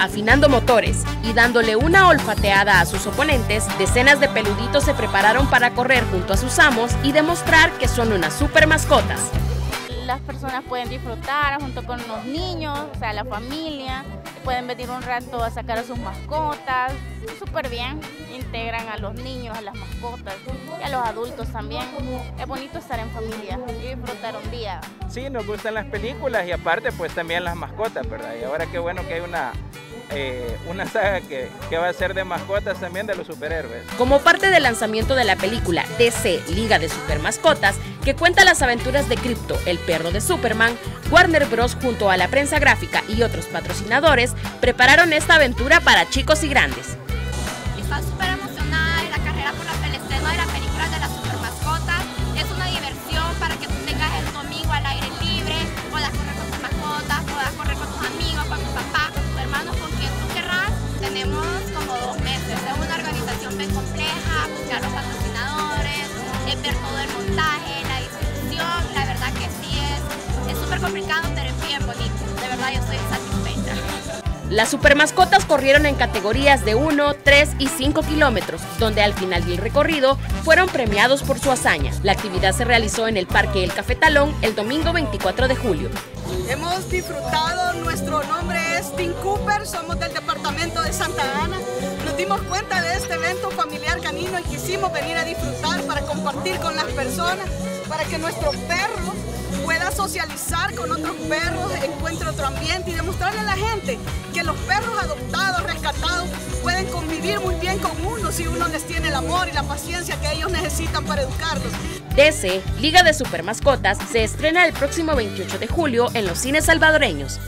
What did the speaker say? Afinando motores y dándole una olfateada a sus oponentes, decenas de peluditos se prepararon para correr junto a sus amos y demostrar que son unas super mascotas. Las personas pueden disfrutar junto con los niños, o sea, la familia, pueden venir un rato a sacar a sus mascotas, súper bien, integran a los niños, a las mascotas y a los adultos también. Es bonito estar en familia y disfrutar un día. Sí, nos gustan las películas y aparte pues también las mascotas, ¿verdad? Y ahora qué bueno que hay una saga que va a ser de mascotas también, de los superhéroes. Como parte del lanzamiento de la película DC Liga de Super Mascotas, que cuenta las aventuras de Krypto, el perro de Superman, Warner Bros. Junto a La Prensa Gráfica y otros patrocinadores prepararon esta aventura para chicos y grandes. Estoy súper emocionada de la carrera por la pelestena de la película de las super mascotas. Es una diversión para que tú tengas el domingo al aire libre, puedas correr con tus mascotas, puedas correr con tus amigos, con tus papás, con tus hermanos, con quien tú querrás. Tenemos como 2 meses, es una organización bien compleja, buscar los patrocinadores, ver todo el montaje, la distribución. La verdad que sí es súper complicado, pero es bien bonito. De verdad yo estoy satisfecha. Las supermascotas corrieron en categorías de 1, 3 y 5 kilómetros, donde al final del recorrido fueron premiados por su hazaña. La actividad se realizó en el Parque El Cafetalón el domingo 24 de julio. Hemos disfrutado, nuestro nombre es Tim Cooper, somos del departamento de Santa Ana. Nos dimos cuenta de este evento familiar canino y quisimos venir a disfrutar para compartir con las personas, para que nuestro perro pueda socializar con otros perros, encuentre otro ambiente y demostrarle a la gente que los perros adoptados, rescatados, pueden convivir muy bien con uno si uno les tiene el amor y la paciencia que ellos necesitan para educarlos. DC, Liga de Super Mascotas, se estrena el próximo 28 de julio en los cines salvadoreños.